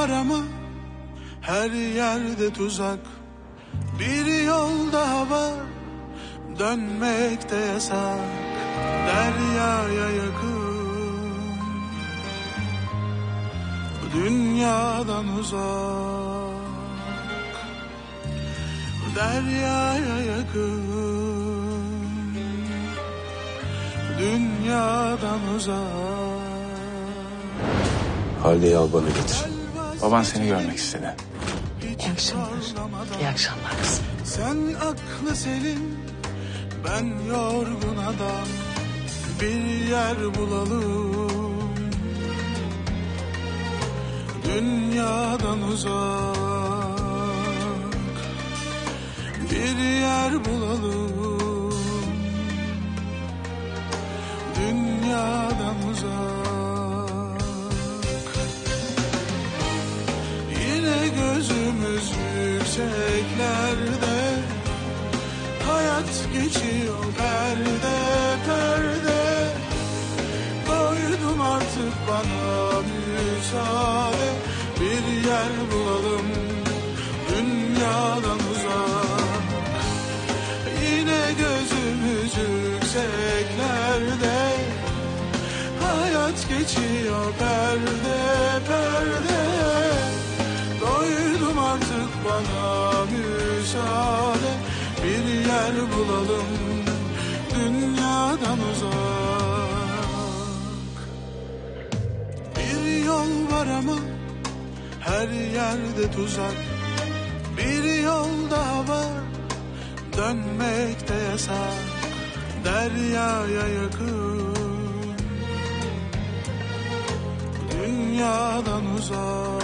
var ama her yerde tuzak. Bir yol daha var, dönmek de yasak. Deryaya yakın, dünyadan uzak. Deryaya yakın, dünyadan uzak. Halide'yi al bana getir. Baban seni görmek istedi. İyi akşamlar. İyi akşamlar kızım. Sen aklı selim, ben yorgun adam. Bir yer bulalım, dünyadan uzak. Bir yer bulalım, dünyadan uzak. Yine gözümüz yükseklerde, hayat geçiyor perde perde. Doydum artık, bana müsaade. Bir yer bulalım, dünyadan uzak. Yine gözümüz yükseklerde, hayat geçiyor perde perde. Doydum artık, bana müsaade. Bir yer bulalım, dünyadan uzak. Bir yol var ama her yerde tuzak. Bir yol daha var, dönmek de yasak. Deryaya yakın, dünyadan uzak.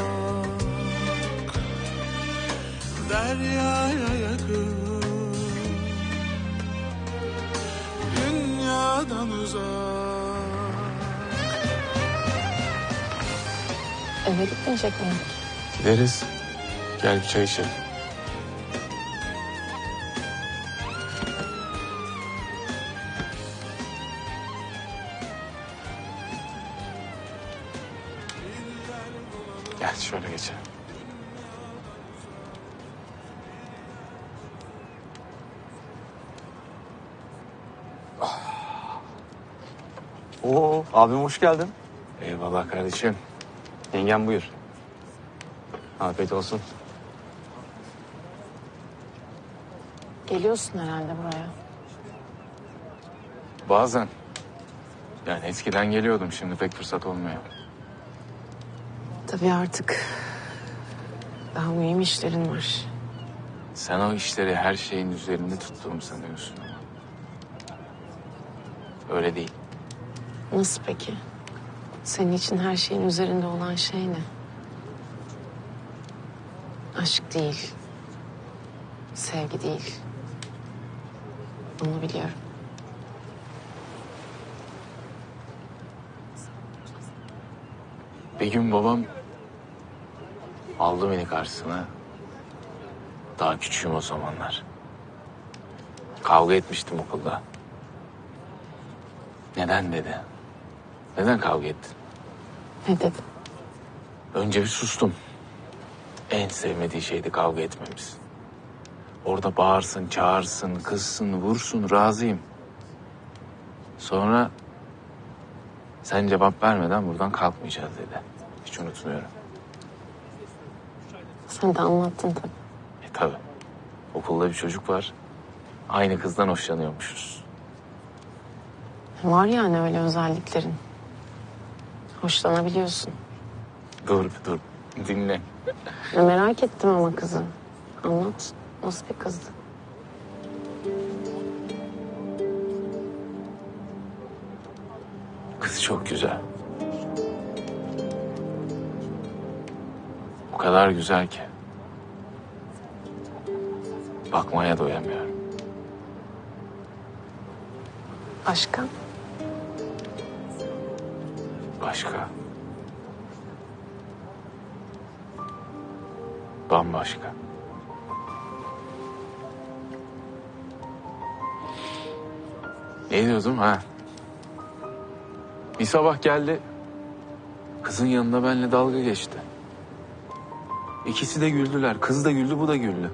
Deryaya yakın, dünyadan uzak. Eve gitmeyecek miyim? Gideriz. Gel bir çay içelim. Gel şöyle geçelim. Oo, abim hoş geldin. Eyvallah kardeşim. Yengem buyur. Afiyet olsun. Geliyorsun herhalde buraya. Bazen. Yani eskiden geliyordum, şimdi pek fırsat olmuyor. Tabii artık daha mühim işlerin var. Sen o işleri her şeyin üzerinde tuttuğumu sanıyorsun ama öyle değil. Nasıl peki? Senin için her şeyin üzerinde olan şey ne? Aşk değil, sevgi değil. Bunu biliyorum. Bir gün babam aldı beni karşısına. Daha küçüğüm o zamanlar. Kavga etmiştim okulda. Neden dedi? Neden kavga ettin? Ne dedim? Önce bir sustum. En sevmediği şeydi kavga etmemiz. Orada bağırsın, çağırsın, kızsın, vursun, razıyım. Sonra sen cevap vermeden buradan kalkmayacağız dedi. Hiç unutmuyorum. Sen de anlattın tabii. Tabii. Okulda bir çocuk var. Aynı kızdan hoşlanıyormuşuz. Var yani öyle özelliklerin. Hoşlanabiliyorsun. Dur. Dinle. Ya merak ettim ama kızı. Anlat. Nasıl bir kızdı? Kız çok güzel. O kadar güzel ki bakmaya doyamıyorum. Başka? Başka. Bambaşka. Ne diyordum ha? Bir sabah geldi, kızın yanında benimle dalga geçti. İkisi de güldüler. Kız da güldü, bu da güldü.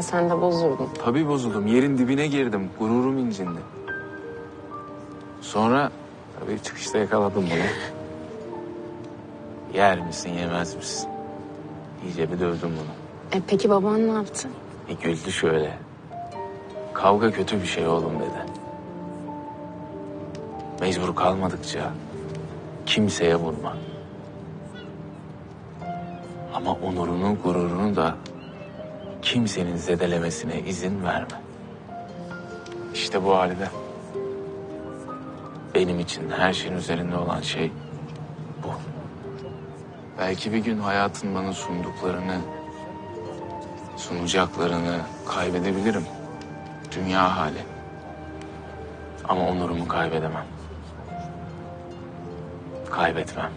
Sen de bozuldun. Tabii bozuldum. Yerin dibine girdim. Gururum incindi. Sonra tabii çıkışta yakaladım bunu. Yer misin, yemez misin? İyice bir dövdüm bunu. Peki baban ne yaptı? Güldü şöyle. Kavga kötü bir şey oğlum dedi. Mecbur kalmadıkça kimseye vurma. Ama onurunu, gururunu da kimsenin zedelemesine izin verme. İşte bu halde benim için her şeyin üzerinde olan şey bu. Belki bir gün hayatın bana sunduklarını, sunacaklarını kaybedebilirim. Dünya hali. Ama onurumu kaybedemem. Kaybetmem.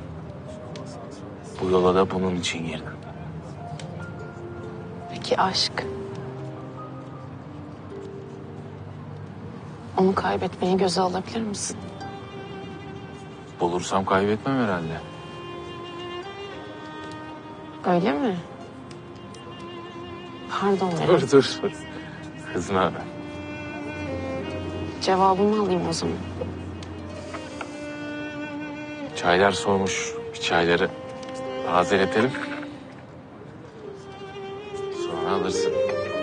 Bu yola da bunun için girdim. Peki aşk? Onu kaybetmeyi göze alabilir misin? Bulursam kaybetmem herhalde. Öyle mi? Pardon. Dur. Kızma ben. Cevabımı alayım o zaman. Çaylar soğumuş. Bir çayları tazeletelim. Sonra alırsın.